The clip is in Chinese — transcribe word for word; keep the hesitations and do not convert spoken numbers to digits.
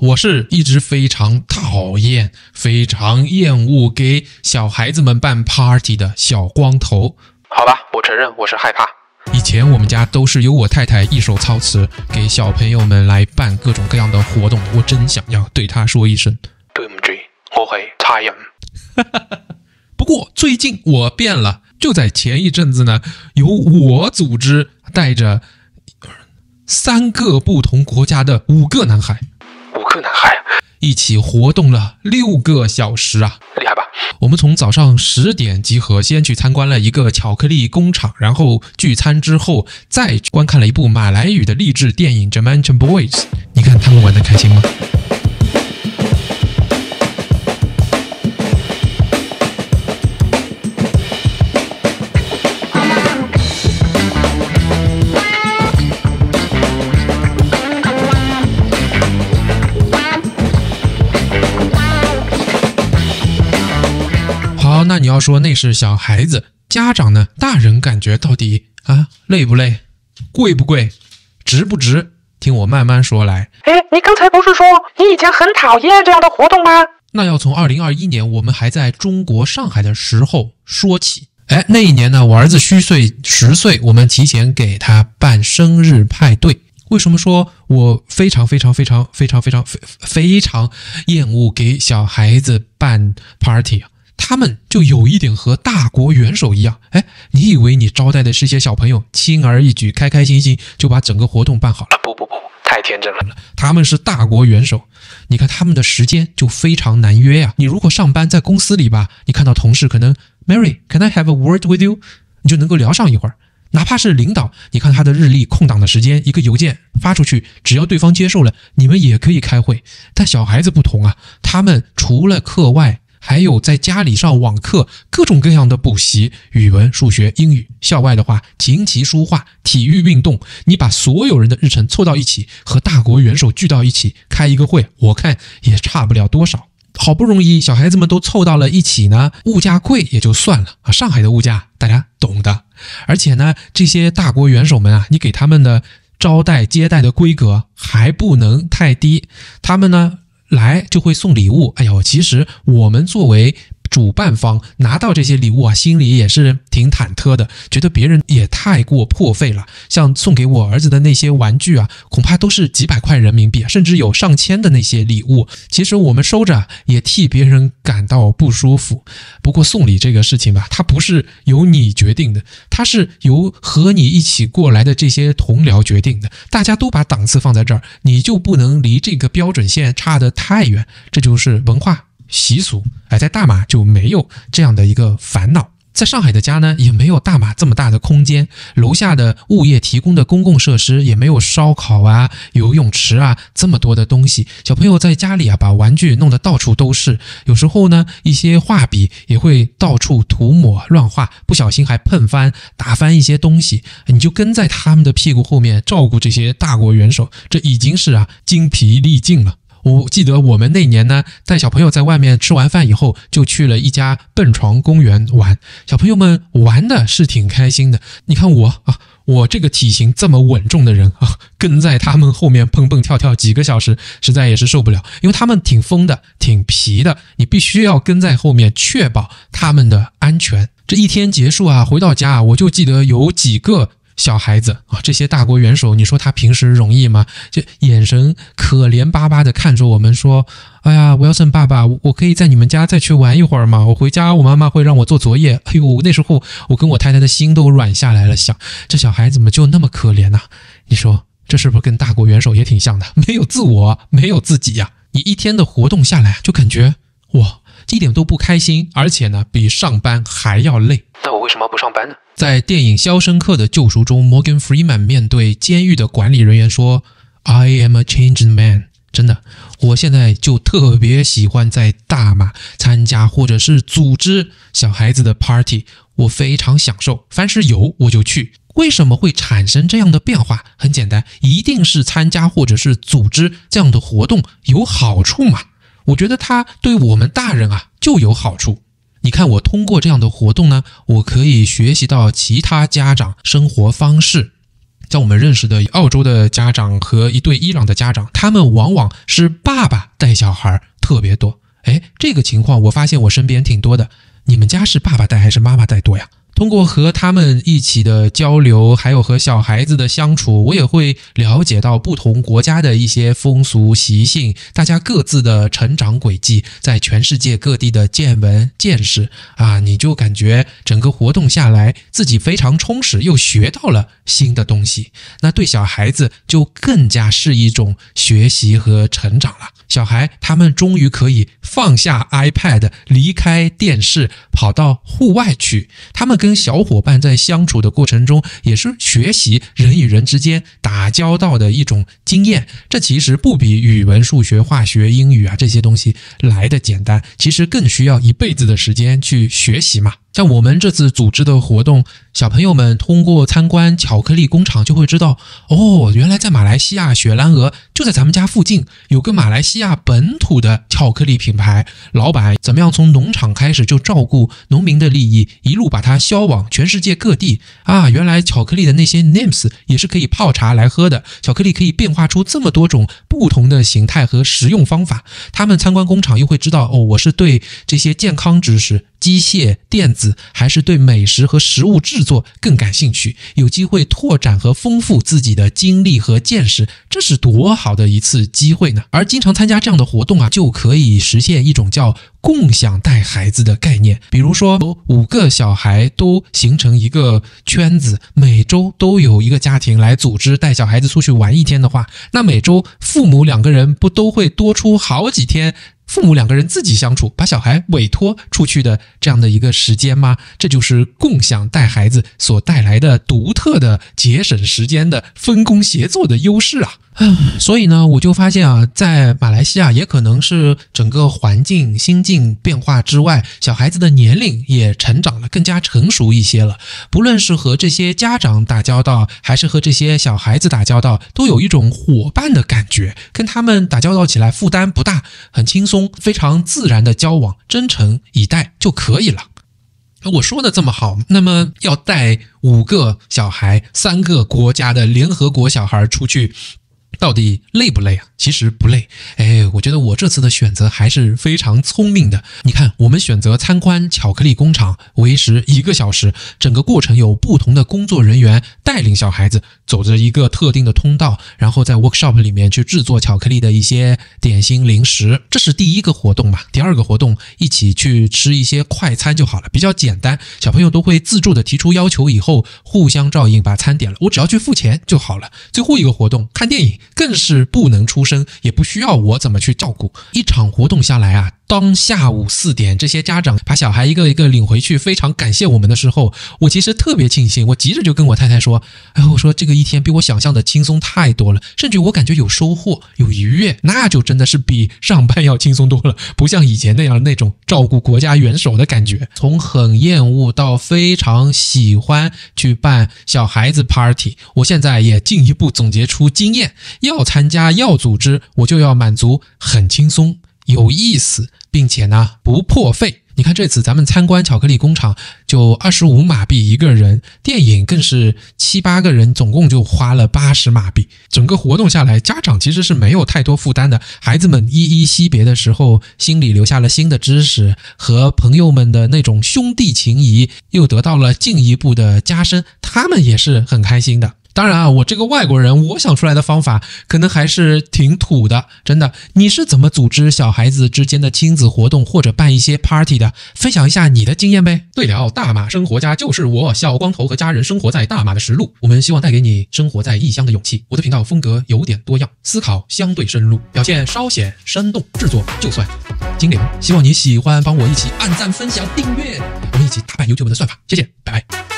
我是一直非常讨厌、非常厌恶给小孩子们办 party 的小光头。好吧，我承认我是害怕。以前我们家都是由我太太一手操持，给小朋友们来办各种各样的活动。我真想要对她说一声对不起，我会差人。不过最近我变了，就在前一阵子呢，由我组织带着三个不同国家的五个男孩。五个男孩一起活动了六个小时啊，厉害吧？我们从早上十点集合，先去参观了一个巧克力工厂，然后聚餐之后再观看了一部马来语的励志电影《Jamaican Boys》。你看他们玩得开心吗？那你要说那是小孩子，家长呢？大人感觉到底啊累不累，贵不贵，值不值？听我慢慢说来。哎，你刚才不是说你以前很讨厌这样的活动吗？那要从二零二一年我们还在中国上海的时候说起。哎，那一年呢，我儿子虚岁十岁，我们提前给他办生日派对。为什么说我非常非常非常非常非常非非常厌恶给小孩子办 party 啊？他们就有一点和大国元首一样，哎，你以为你招待的是些小朋友，轻而易举，开开心心就把整个活动办好了？不不不，太天真了。他们是大国元首，你看他们的时间就非常难约呀、啊。你如果上班在公司里吧，你看到同事可能 Mary, can I have a word with you? 你就能够聊上一会儿。哪怕是领导，你看他的日历空档的时间，一个邮件发出去，只要对方接受了，你们也可以开会。但小孩子不同啊，他们除了课外还有在家里上网课，各种各样的补习，语文、数学、英语，校外的话琴棋书画、体育运动，你把所有人的日程凑到一起，和大国元首聚到一起开一个会，我看也差不了多少。好不容易小孩子们都凑到了一起呢，物价贵也就算了啊，上海的物价大家懂的。而且呢，这些大国元首们啊，你给他们的招待接待的规格还不能太低，他们呢来就会送礼物，哎呦，其实我们作为主办方拿到这些礼物啊，心里也是挺忐忑的，觉得别人也太过破费了。像送给我儿子的那些玩具啊，恐怕都是几百块人民币，甚至有上千的那些礼物。其实我们收着也替别人感到不舒服。不过送礼这个事情吧，它不是由你决定的，它是由和你一起过来的这些同僚决定的。大家都把档次放在这儿，你就不能离这个标准线差得太远，这就是文化习俗。哎，在大马就没有这样的一个烦恼。在上海的家呢，也没有大马这么大的空间，楼下的物业提供的公共设施也没有烧烤啊、游泳池啊这么多的东西。小朋友在家里啊，把玩具弄得到处都是，有时候呢，一些画笔也会到处涂抹乱画，不小心还碰翻、打翻一些东西。你就跟在他们的屁股后面照顾这些大国元首，这已经是啊精疲力尽了。我记得我们那年呢，带小朋友在外面吃完饭以后，就去了一家蹦床公园玩。小朋友们玩的是挺开心的。你看我啊，我这个体型这么稳重的人啊，跟在他们后面蹦蹦跳跳几个小时，实在也是受不了。因为他们挺疯的，挺皮的，你必须要跟在后面，确保他们的安全。这一天结束啊，回到家啊，我就记得有几个小孩子啊，这些大国元首，你说他平时容易吗？就眼神可怜巴巴的看着我们说，哎呀 Wilson 爸爸，我可以在你们家再去玩一会儿吗？我回家我妈妈会让我做作业。哎呦，那时候我跟我太太的心都软下来了，想这小孩怎么就那么可怜啊？你说这是不是跟大国元首也挺像的？没有自我，没有自己呀、啊。你一天的活动下来就感觉哇，一点都不开心，而且呢比上班还要累。那我为什么不上班呢？在电影《肖申克的救赎》中， Morgan Freeman 面对监狱的管理人员说 I am a changed man。 真的，我现在就特别喜欢在大马参加或者是组织小孩子的 party， 我非常享受，凡是有我就去。为什么会产生这样的变化？很简单，一定是参加或者是组织这样的活动有好处嘛。我觉得它对我们大人啊就有好处。你看，我通过这样的活动呢，我可以学习到其他家长生活方式。在我们认识的澳洲的家长和一对伊朗的家长，他们往往是爸爸带小孩特别多。诶，这个情况我发现我身边挺多的。你们家是爸爸带还是妈妈带多呀？通过和他们一起的交流，还有和小孩子的相处，我也会了解到不同国家的一些风俗习性，大家各自的成长轨迹，在全世界各地的见闻见识啊，你就感觉整个活动下来，自己非常充实，又学到了新的东西。那对小孩子就更加是一种学习和成长了。小孩他们终于可以放下 iPad， 离开电视，跑到户外去。他们跟小伙伴在相处的过程中，也是学习人与人之间打交道的一种经验。这其实不比语文、数学、化学、英语啊这些东西来的简单，其实更需要一辈子的时间去学习嘛。像我们这次组织的活动，小朋友们通过参观巧克力工厂就会知道，哦，原来在马来西亚雪兰莪就在咱们家附近有个马来西亚本土的巧克力品牌，老板怎么样从农场开始就照顾农民的利益，一路把它销往全世界各地啊！原来巧克力的那些 names 也是可以泡茶来喝的，巧克力可以变化出这么多种不同的形态和食用方法。他们参观工厂又会知道，哦，我是对这些健康知识、机械、电子还是对美食和食物制作更感兴趣，有机会拓展和丰富自己的经历和见识，这是多好的一次机会呢！而经常参加这样的活动啊，就可以实现一种叫共享带孩子的概念。比如说五个小孩都形成一个圈子，每周都有一个家庭来组织带小孩子出去玩一天的话，那每周父母两个人不都会多出好几天父母两个人自己相处，把小孩委托出去的这样的一个时间吗？这就是共享带孩子所带来的独特的节省时间的分工协作的优势啊！所以呢，我就发现啊，在马来西亚也可能是整个环境、心境变化之外，小孩子的年龄也成长了，更加成熟一些了。不论是和这些家长打交道，还是和这些小孩子打交道，都有一种伙伴的感觉，跟他们打交道起来负担不大，很轻松，非常自然的交往，真诚以待就可以了。我说的这么好，那么要带五个小孩、三个国家的联合国小孩出去到底累不累啊？其实不累。哎，我觉得我这次的选择还是非常聪明的。你看，我们选择参观巧克力工厂，为时一个小时，整个过程有不同的工作人员带领小孩子走着一个特定的通道，然后在 workshop 里面去制作巧克力的一些点心零食。这是第一个活动嘛。第二个活动，一起去吃一些快餐就好了，比较简单。小朋友都会自助的提出要求以后，互相照应把餐点了，我只要去付钱就好了。最后一个活动，看电影。更是不能出声，也不需要我怎么去照顾。一场活动下来啊，当下午四点，这些家长把小孩一个一个领回去，非常感谢我们的时候，我其实特别庆幸。我急着就跟我太太说：“哎，我说这个一天比我想象的轻松太多了，甚至我感觉有收获、有愉悦，那就真的是比上班要轻松多了，不像以前那样那种照顾国家元首的感觉。”从很厌恶到非常喜欢去办小孩子 party， 我现在也进一步总结出经验。要参加要组织，我就要满足很轻松有意思，并且呢不破费。你看这次咱们参观巧克力工厂就二十五马币一个人，电影更是七八个人，总共就花了八十马币。整个活动下来，家长其实是没有太多负担的，孩子们依依惜别的时候，心里留下了新的知识，和朋友们的那种兄弟情谊又得到了进一步的加深，他们也是很开心的。当然啊，我这个外国人，我想出来的方法可能还是挺土的，真的。你是怎么组织小孩子之间的亲子活动，或者办一些 party 的？分享一下你的经验呗。对了，大马生活家就是我，小光头和家人生活在大马的实录，我们希望带给你生活在异乡的勇气。我的频道风格有点多样，思考相对深入，表现稍显生动，制作就算精良。希望你喜欢，帮我一起按赞、分享、订阅，我们一起打败 YouTube 的算法。谢谢，拜拜。